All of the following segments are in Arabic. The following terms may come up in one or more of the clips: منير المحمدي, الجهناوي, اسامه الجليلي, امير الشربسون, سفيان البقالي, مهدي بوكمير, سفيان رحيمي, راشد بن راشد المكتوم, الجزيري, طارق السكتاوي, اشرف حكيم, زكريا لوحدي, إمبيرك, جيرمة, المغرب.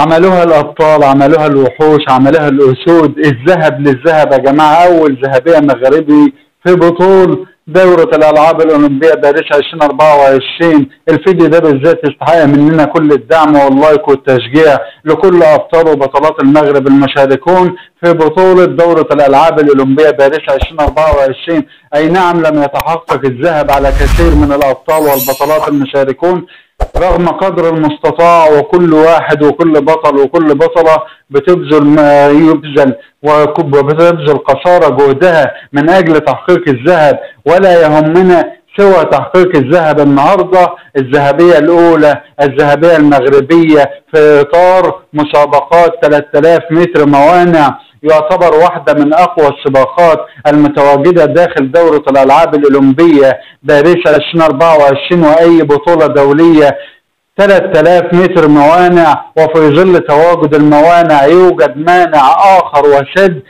عملوها الابطال، عملوها الوحوش، عملوها الاسود. الذهب للذهب يا جماعه، اول ذهبيه مغربي في بطول دوره الالعاب الاولمبيه باريس 2024. الفيديو ده بالذات يستحق مننا كل الدعم واللايك والتشجيع لكل ابطال وبطلات المغرب المشاركون في بطوله دوره الالعاب الاولمبيه باريس 2024. اي نعم لم يتحقق الذهب على كثير من الابطال والبطلات المشاركون رغم قدر المستطاع، وكل واحد وكل بطل وكل بطلة بتبذل ما يبذل وبتبذل قصارى جهدها من أجل تحقيق الذهب، ولا يهمنا سوى تحقيق الذهب. النهارده الذهبية الأولى، الذهبية المغربية في إطار مسابقات 3000 متر موانع، يعتبر واحدة من أقوى السباقات المتواجدة داخل دورة الألعاب الأولمبية باريس 2024 وأي بطولة دولية. 3000 متر موانع، وفي ظل تواجد الموانع يوجد مانع آخر وسد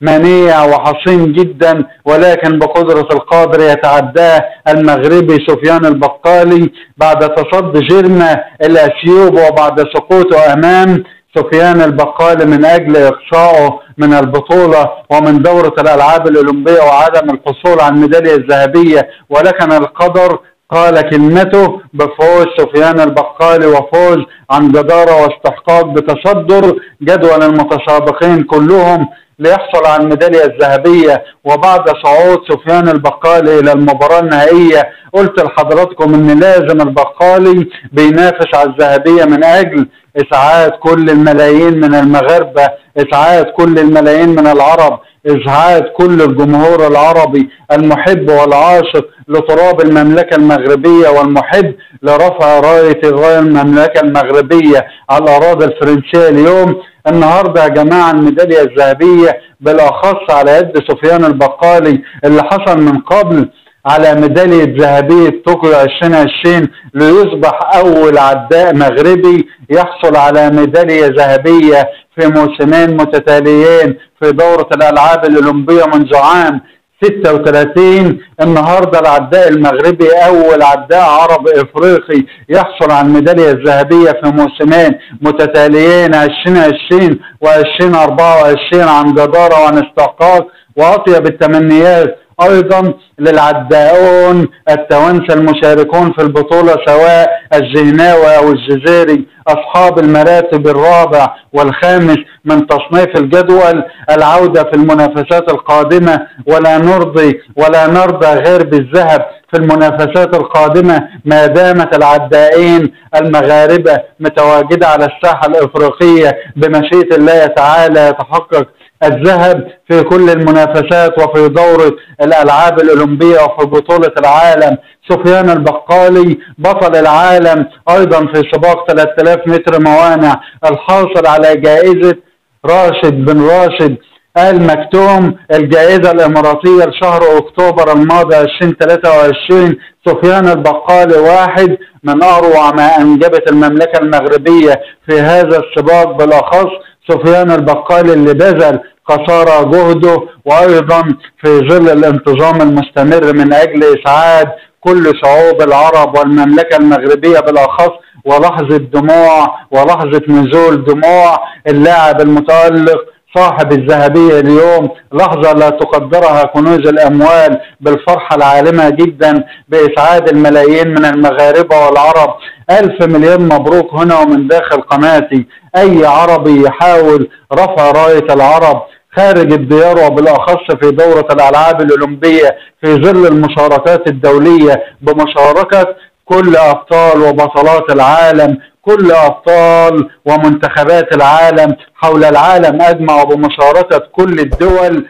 منيع وحصين جدا، ولكن بقدرة القادر يتعداه المغربي سفيان البقالي بعد تصدي جيرمة الأثيوب وبعد سقوطه أمام سفيان البقالي من أجل إقصائه من البطولة ومن دورة الألعاب الأولمبية وعدم الحصول على الميدالية الذهبية. ولكن القدر قال كلمته بفوز سفيان البقالي، وفوز عن جدارة واستحقاق بتصدر جدول المتسابقين كلهم ليحصل على الميدالية الذهبية. وبعد صعود سفيان البقالي إلى المباراة النهائية قلت لحضراتكم إن لازم البقالي بينافس على الذهبية من أجل إسعاد كل الملايين من المغاربة، إسعاد كل الملايين من العرب، إسعاد كل الجمهور العربي المحب والعاشق لتراب المملكة المغربية والمحب لرفع راية غاية المملكة المغربية على الأراضي الفرنسية. اليوم النهارده يا جماعه الميداليه الذهبيه بالاخص على يد سفيان البقالي اللي حصل من قبل على ميداليه ذهبيه طوكيو 2020 ليصبح اول عداء مغربي يحصل على ميداليه ذهبيه في موسمين متتاليين في دوره الالعاب الاولمبيه منذ عام 36. النهارده العداء المغربي اول عداء عربي افريقي يحصل على الميداليه الذهبيه في موسمين متتاليين 2020 و2024 عن جداره وعن استحقاق. واطيب التمنيات ايضا للعداؤون التوانسه المشاركون في البطوله سواء الجهناوي او الجزيري اصحاب المراتب الرابع والخامس من تصنيف الجدول العوده في المنافسات القادمه، ولا نرضى غير بالذهب في المنافسات القادمه ما دامت العدائين المغاربه متواجده على الساحه الافريقيه. بمشيئه الله تعالى يتحقق الذهب في كل المنافسات وفي دورة الألعاب الأولمبية وفي بطولة العالم. سفيان البقالي بطل العالم أيضا في سباق 3000 متر موانع الحاصل على جائزة راشد بن راشد المكتوم، الجائزة الإماراتية لشهر أكتوبر الماضي 2023. سفيان البقالي واحد من أروع ما أنجبت المملكة المغربية في هذا السباق بالأخص. سفيان البقالي اللي بذل قصارى جهده وايضا في ظل الانتظام المستمر من اجل اسعاد كل شعوب العرب والمملكه المغربيه بالاخص. ولحظه دموع ولحظه نزول دموع اللاعب المتالق صاحب الذهبيه اليوم، لحظه لا تقدرها كنوز الاموال بالفرحه العالمه جدا باسعاد الملايين من المغاربه والعرب. 1000 مليون مبروك هنا ومن داخل قناتي. اي عربي يحاول رفع رايه العرب خارج الديار وبالاخص في دوره الالعاب الاولمبيه في ظل المشاركات الدوليه بمشاركه كل ابطال وبطلات العالم، كل ابطال ومنتخبات العالم حول العالم اجمع، بمشاركه كل الدول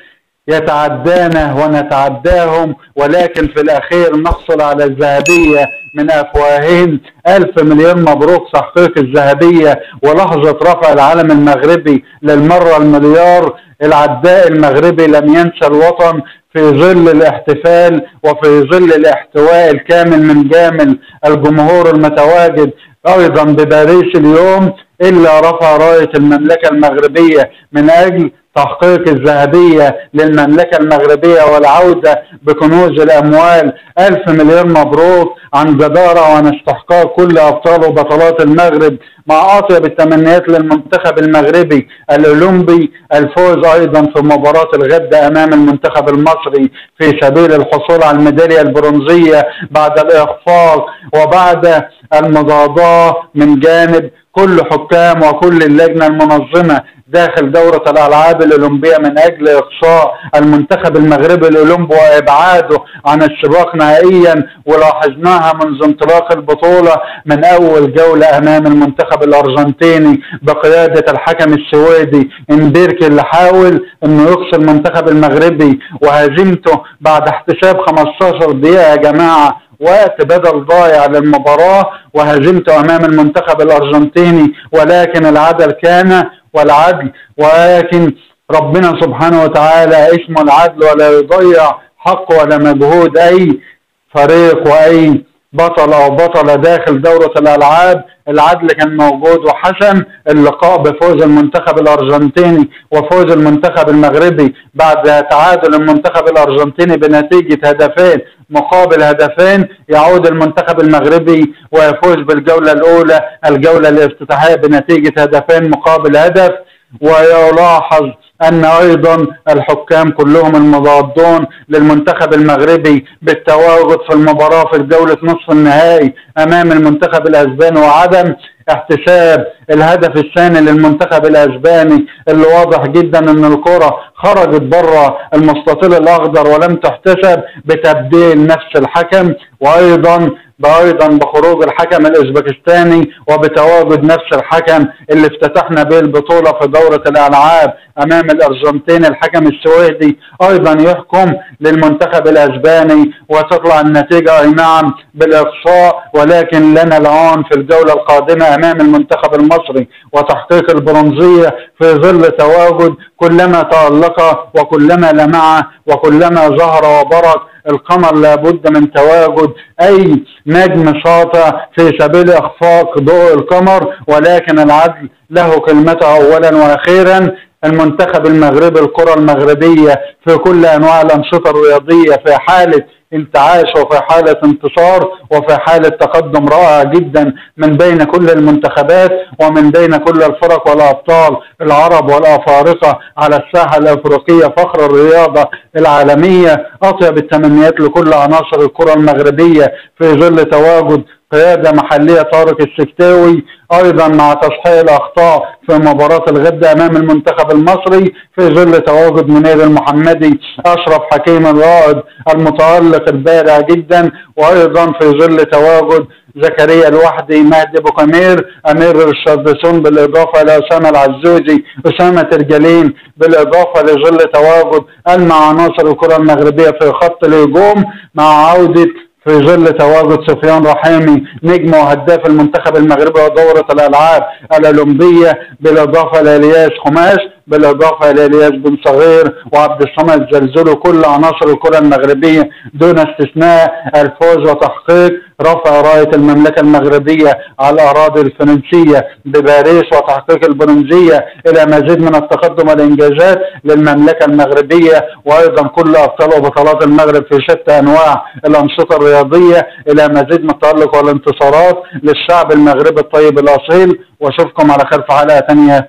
يتعدانا ونتعداهم، ولكن في الاخير نحصل على الذهبيه من افواههم. 1000 مليون مبروك تحقيق الذهبيه ولحظه رفع العلم المغربي للمره المليار. العداء المغربي لم ينسى الوطن في ظل الاحتفال وفي ظل الاحتواء الكامل من جامل الجمهور المتواجد ايضا بباريس اليوم، الا رفع رايه المملكه المغربيه من اجل تحقيق الذهبية للمملكة المغربية والعودة بكنوز الأموال. 1000 مليون مبروك عن جدارة وعن استحقاق كل أبطال وبطلات المغرب، مع أطيب التمنيات للمنتخب المغربي الأولمبي، الفوز أيضا في مباراة الغد أمام المنتخب المصري في سبيل الحصول على الميدالية البرونزية بعد الإخفاق وبعد المضادات من جانب كل حكام وكل اللجنة المنظمة داخل دورة الألعاب الأولمبية من أجل إقصاء المنتخب المغربي الأولمبي وإبعاده عن السباق نهائيا، ولاحظناها منذ انطلاق البطولة من أول جولة أمام المنتخب الأرجنتيني بقيادة الحكم السويدي إمبيرك اللي حاول إنه يقصي المنتخب المغربي وهزيمته بعد احتساب 15 دقيقة يا جماعة، وقت بدل ضايع للمباراة، وهزمته أمام المنتخب الأرجنتيني، ولكن العدل كان والعدل، ولكن ربنا سبحانه وتعالى اسمه العدل ولا يضيع حق ولا مجهود أي فريق وأي بطل أو بطلة داخل دورة الألعاب. العدل كان موجود وحسم اللقاء بفوز المنتخب الأرجنتيني وفوز المنتخب المغربي بعد تعادل المنتخب الأرجنتيني بنتيجة 2-2. يعود المنتخب المغربي ويفوز بالجولة الأولى، الجولة الافتتاحية، بنتيجة 2-0، ويلاحظ أن أيضا الحكام كلهم المضادون للمنتخب المغربي بالتواجد في المباراة في جولة نصف النهائي أمام المنتخب الأسباني، وعدم احتساب الهدف الثاني للمنتخب الأسباني اللي واضح جدا أن الكرة خرجت بره المستطيل الأخضر ولم تحتسب بتبديل نفس الحكم، وأيضا بخروج الحكم الأوزبكستاني وبتواجد نفس الحكم اللي افتتحنا به البطولة في دورة الألعاب أمام الأرجنتين، الحكم السويدي أيضا يحكم للمنتخب الأسباني، وتطلع النتيجة أي نعم بالإقصاء، ولكن لنا العون في الجولة القادمة أمام المنتخب المصري وتحقيق البرونزية في ظل تواجد كلما تألق وكلما لمع وكلما ظهر وبرق القمر، لابد من تواجد أي نجم شاطئ في سبيل إخفاق ضوء القمر، ولكن العدل له كلمته أولا وأخيرا. المنتخب المغربي، الكرة المغربية في كل أنواع الأنشطة الرياضية في حالة انتعاش وفي حالة انتصار وفي حالة تقدم رائع جدا من بين كل المنتخبات ومن بين كل الفرق والأبطال العرب والأفارقة على الساحة الأفريقية، فخر الرياضة العالمية. أطيب التمنيات لكل عناصر الكرة المغربية في ظل تواجد قيادة محلية طارق السكتاوي، أيضا مع تصحيح الأخطاء في مباراة الغد أمام المنتخب المصري في ظل تواجد منير المحمدي، اشرف حكيم الرائد المتألق البارع جدا، وأيضا في ظل تواجد زكريا لوحدي، مهدي بوكمير، امير الشربسون، بالاضافه لاسامه العزوزي، اسامه الجليلي، بالاضافه لظل تواجد عناصر الكره المغربيه في خط الهجوم مع عوده في ظل تواجد سفيان رحيمي نجم وهداف المنتخب المغربي ودورة الألعاب الأولمبية، بالإضافة للياس خماش، بالإضافة للياس بن صغير وعبد الصمد زلزلوا، كل عناصر الكرة المغربية دون استثناء. الفوز وتحقيق رفع راية المملكة المغربية على الأراضي الفرنسية بباريس وتحقيق البرونزية إلى مزيد من التقدم والإنجازات للمملكة المغربية، وأيضا كل أبطال وبطلات المغرب في شتى أنواع الأنشطة الرياضية إلى مزيد من التألق والانتصارات للشعب المغربي الطيب الأصيل. وأشوفكم على خير في حلقة تانية،